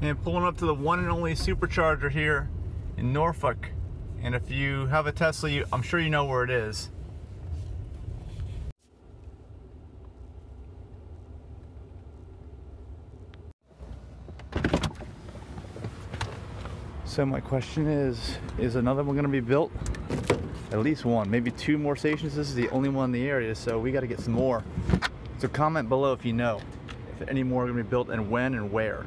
And pulling up to the one and only supercharger here in Norfolk. And if you have a Tesla, I'm sure you know where it is. So my question is another one going to be built? At least one, maybe two more stations. This is the only one in the area, so we got to get some more. So comment below if you know if any more are going to be built and when and where.